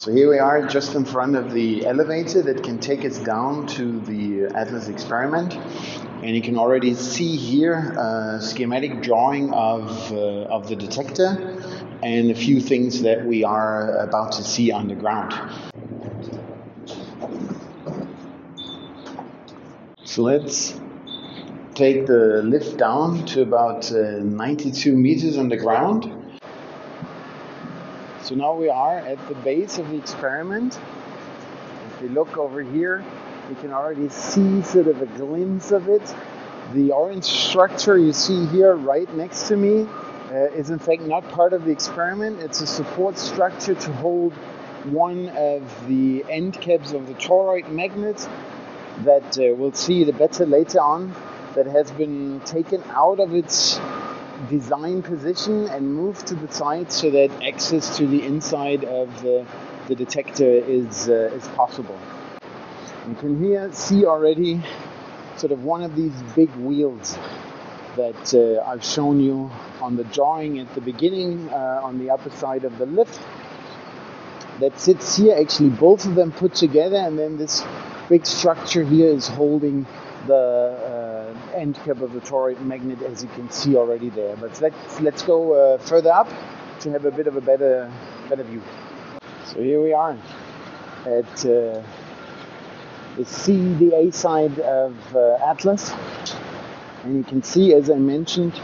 So here we are just in front of the elevator that can take us down to the ATLAS experiment. And you can already see here a schematic drawing of the detector and a few things that we are about to see on the ground. So let's take the lift down to about 92 meters underground. So now we are at the base of the experiment. If you look over here, you can already see sort of a glimpse of it. The orange structure you see here right next to me is in fact not part of the experiment. It's a support structure to hold one of the end caps of the toroid magnet that we'll see the better later on, that has been taken out of its design position and moved to the side so that access to the inside of the detector is possible. You can here see already sort of one of these big wheels that I've shown you on the drawing at the beginning on the upper side of the lift that sits here, actually both of them put together, and then this big structure here is holding the end cap of the toroid magnet, as you can see already there. But let's go further up to have a bit of a better view. So here we are at the CDA side of ATLAS, and you can see, as I mentioned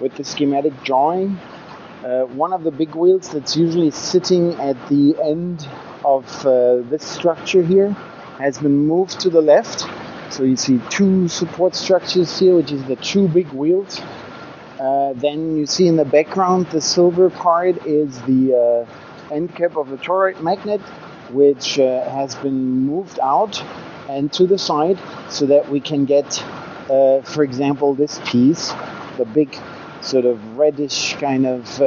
with the schematic drawing, one of the big wheels that's usually sitting at the end of this structure here has been moved to the left. So you see two support structures here, which is the two big wheels. Then you see in the background the silver part is the end cap of the toroid magnet, which has been moved out and to the side so that we can get, for example, this piece, the big sort of reddish kind of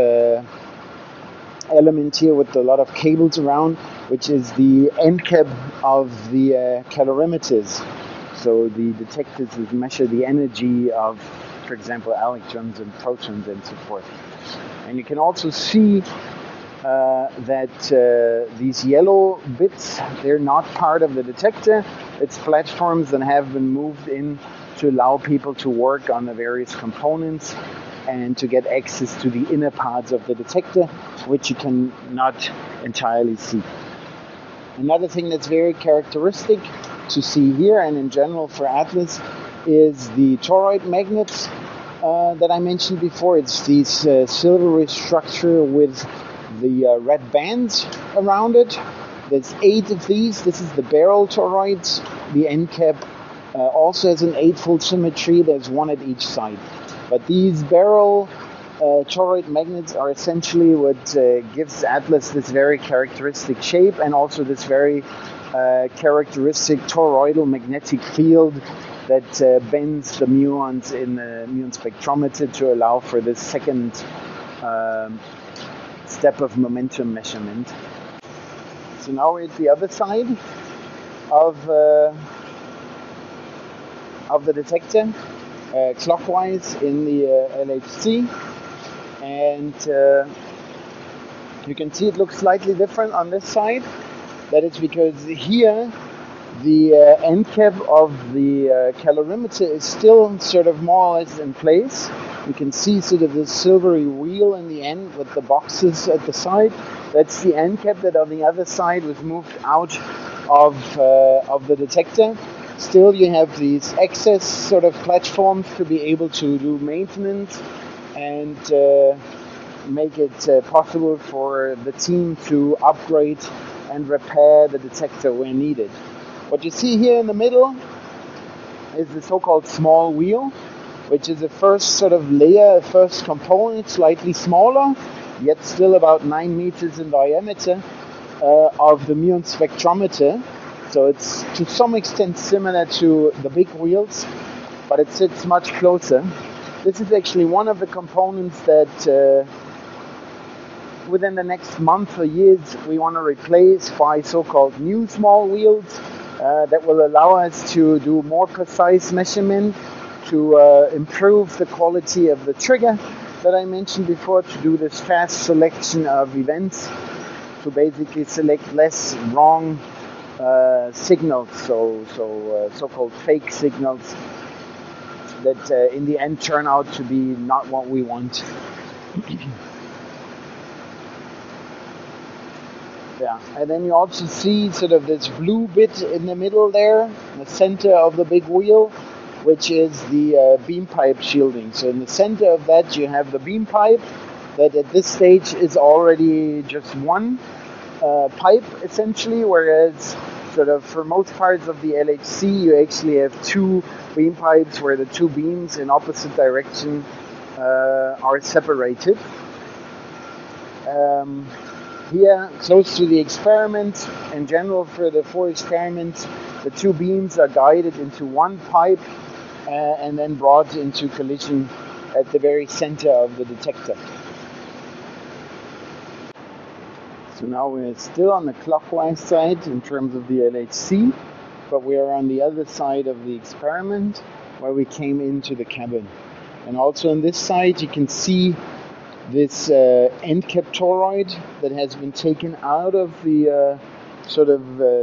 element here with a lot of cables around, which is the end cap of the calorimeters. So the detectors that measure the energy of, for example, electrons and protons and so forth. And you can also see that these yellow bits, they're not part of the detector. It's platforms that have been moved in to allow people to work on the various components and to get access to the inner parts of the detector, which you can not entirely see. Another thing that's very characteristic to see here, and in general for ATLAS, is the toroid magnets that I mentioned before. It's this silvery structure with the red bands around it. There's 8 of these. This is the barrel toroids. The end cap also has an 8-fold symmetry. There's one at each side. But these barrel toroid magnets are essentially what gives ATLAS this very characteristic shape, and also this very characteristic toroidal magnetic field that bends the muons in the muon spectrometer to allow for this second step of momentum measurement. So now we're at the other side of the detector, clockwise in the LHC, and you can see it looks slightly different on this side. That is because here the end cap of the calorimeter is still sort of more or less in place. You can see sort of this silvery wheel in the end with the boxes at the side. That's the end cap that on the other side was moved out of the detector. Still you have these access sort of platforms to be able to do maintenance and make it possible for the team to upgrade and repair the detector where needed. What you see here in the middle is the so-called small wheel, which is the first sort of layer, first component, slightly smaller, yet still about 9 meters in diameter, of the muon spectrometer. So it's to some extent similar to the big wheels, but it sits much closer. This is actually one of the components that within the next month or years we want to replace by so-called new small wheels that will allow us to do more precise measurement, to improve the quality of the trigger that I mentioned before, to do this fast selection of events, to basically select less wrong signals, so-called fake signals that in the end turn out to be not what we want. Yeah, and then you also see sort of this blue bit in the middle there, in the center of the big wheel, which is the beam pipe shielding. So in the center of that you have the beam pipe that at this stage is already just one pipe essentially, whereas sort of for most parts of the LHC you actually have two beam pipes where the two beams in opposite direction are separated. Here, close to the experiment, in general for the four experiments, the two beams are guided into one pipe and then brought into collision at the very center of the detector. So now we're still on the clockwise side in terms of the LHC, but we are on the other side of the experiment where we came into the cabin. And also on this side you can see this end cap toroid that has been taken out of the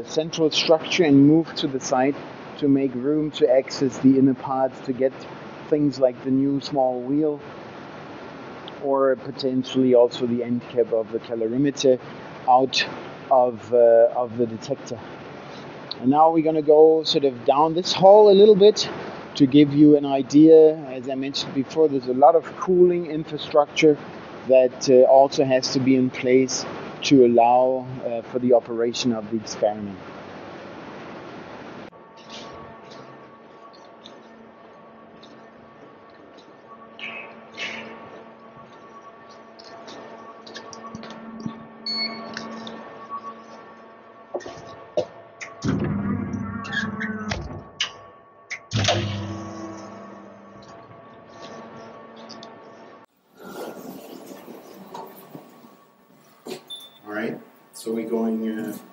central structure and moved to the side to make room to access the inner parts, to get things like the new small wheel or potentially also the end cap of the calorimeter out of the detector. And now we're going to go sort of down this hall a little bit to give you an idea. As I mentioned before, there's a lot of cooling infrastructure that also has to be in place to allow for the operation of the experiment.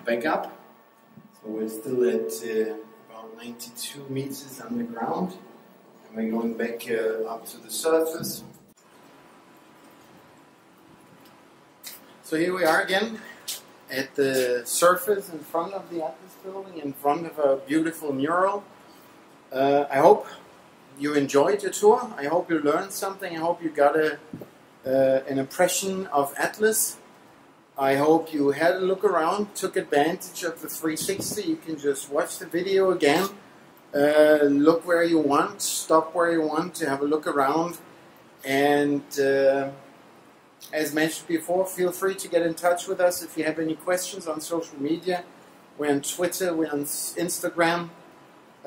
Back up. So we're still at about 92 meters underground, and we're going back up to the surface. So here we are again at the surface in front of the ATLAS building, in front of a beautiful mural. I hope you enjoyed your tour. I hope you learned something. I hope you got an impression of ATLAS. I hope you had a look around, took advantage of the 360. You can just watch the video again, look where you want, stop where you want to have a look around. And as mentioned before, feel free to get in touch with us if you have any questions on social media. We're on Twitter, we're on Instagram,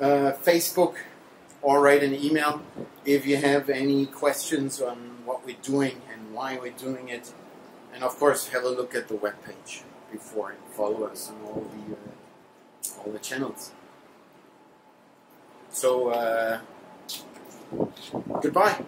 Facebook, or write an email if you have any questions on what we're doing and why we're doing it. And of course, have a look at the webpage before and follow us on all the channels. So, goodbye.